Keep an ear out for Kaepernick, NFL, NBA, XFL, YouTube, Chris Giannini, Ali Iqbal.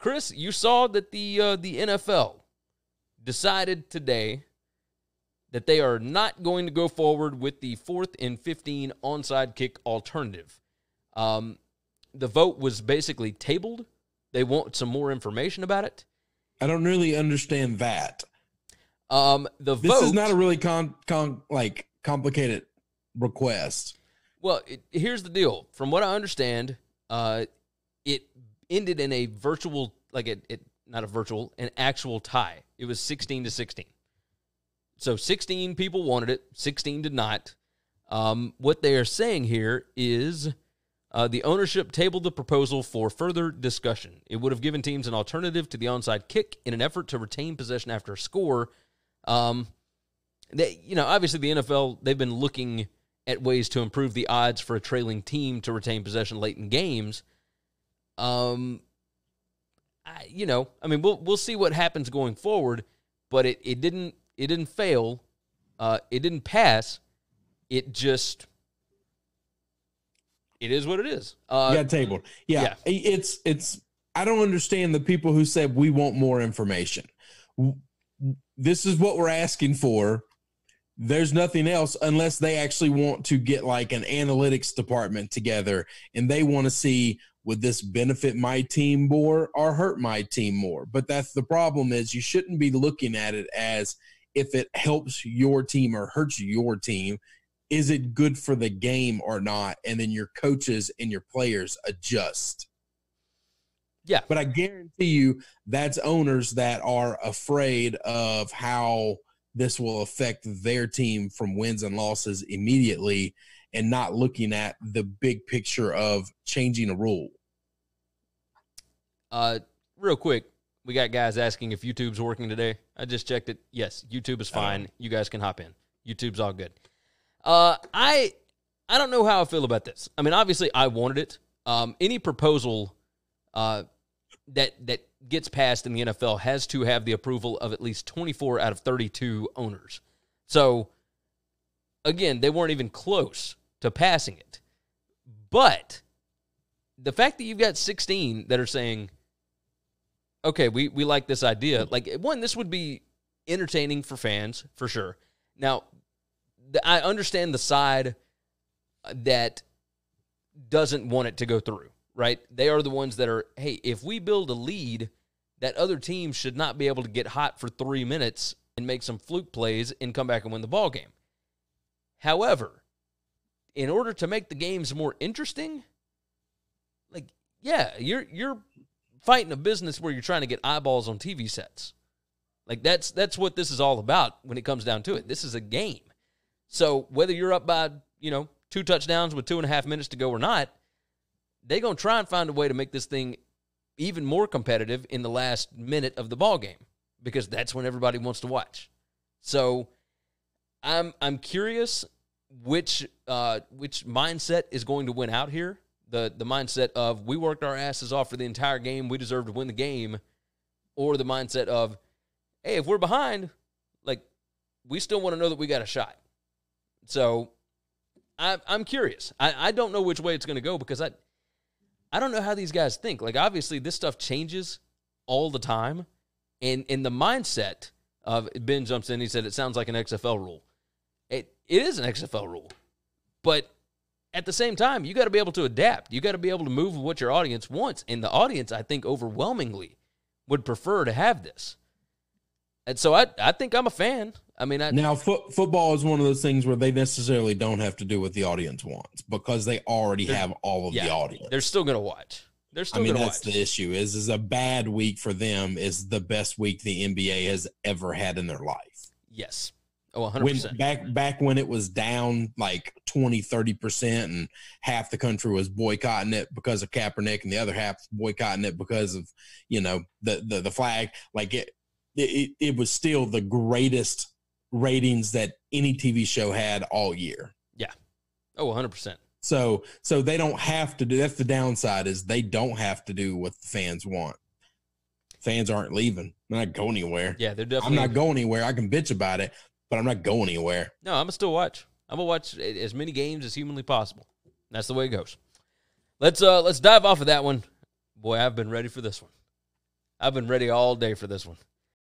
Chris, you saw that the NFL decided today that they are not going to go forward with the 4th and 15 onside kick alternative. The vote was basically tabled. They want some more information about it. I don't really understand that. This is not a really complicated request. Well, here's the deal. From what I understand, it ended in a virtual, an actual tie. It was 16-16. So 16 people wanted it, 16 did not. What they are saying here is the ownership tabled the proposal for further discussion. It would have given teams an alternative to the onside kick in an effort to retain possession after a score. Obviously the NFL, they've been looking at ways to improve the odds for a trailing team to retain possession late in games. We'll see what happens going forward, but it didn't fail. It didn't pass. It is what it is. Tabled. Yeah. It's I don't understand the people who said we want more information. This is what we're asking for. There's nothing else unless they actually want to get like an analytics department together and they want to see, would this benefit my team more or hurt my team more? But that's the problem, is you shouldn't be looking at it as if it helps your team or hurts your team. Is it good for the game or not? And then your coaches and your players adjust. Yeah. But I guarantee you that's owners that are afraid of how this will affect their team from wins and losses immediately and not looking at the big picture of changing a rule. Real quick, we got guys asking if YouTube's working today. I just checked it. Yes, YouTube is fine. You guys can hop in. YouTube's all good. I don't know how I feel about this. I mean, obviously I wanted it. Any proposal that gets passed in the NFL has to have the approval of at least 24 out of 32 owners. So, again, they weren't even close to passing it. But the fact that you've got 16 that are saying, okay, we like this idea. Like, one, this would be entertaining for fans, for sure. Now, I understand the side that doesn't want it to go through, right? They are the ones that are, hey, if we build a lead, that other team should not be able to get hot for 3 minutes and make some fluke plays and come back and win the ball game. However, in order to make the games more interesting, you're fighting a business where you're trying to get eyeballs on TV sets. Like, that's what this is all about when it comes down to it. This is a game. So whether you're up by, 2 touchdowns with 2.5 minutes to go or not, they're going to try and find a way to make this thing even more competitive in the last minute of the ball game, because that's when everybody wants to watch. So I'm curious which mindset is going to win out here. The mindset of we worked our asses off for the entire game, we deserve to win the game, or the mindset of, hey, if we're behind, we still want to know that we got a shot. So I'm curious. I don't know which way it's going to go, because I don't know how these guys think. Like, obviously, this stuff changes all the time. And in the mindset of, Ben jumps in, he said it sounds like an XFL rule. It is an XFL rule. But at the same time, you got to be able to adapt. You got to be able to move with what your audience wants. And the audience, I think, overwhelmingly would prefer to have this. And so I think I'm a fan. I mean, football is one of those things where they necessarily don't have to do what the audience wants, because they already have all of the audience. They're still going to watch. That's the issue. Is a bad week for them is the best week the NBA has ever had in their life. Yes. Oh, 100%. Back when it was down like 20, 30% and half the country was boycotting it because of Kaepernick and the other half boycotting it because of, the flag, it was still the greatest ratings that any TV show had all year. Yeah. Oh, 100%. So they don't have to do, that's the downside, is they don't have to do what the fans want. Fans aren't leaving. They're not going anywhere. Yeah, they're definitely. I'm not going anywhere. I can bitch about it, but I'm not going anywhere. No, I'm going to still watch. I'm going to watch as many games as humanly possible. That's the way it goes. Let's dive off of that one. Boy, I've been ready for this one. I've been ready all day for this one.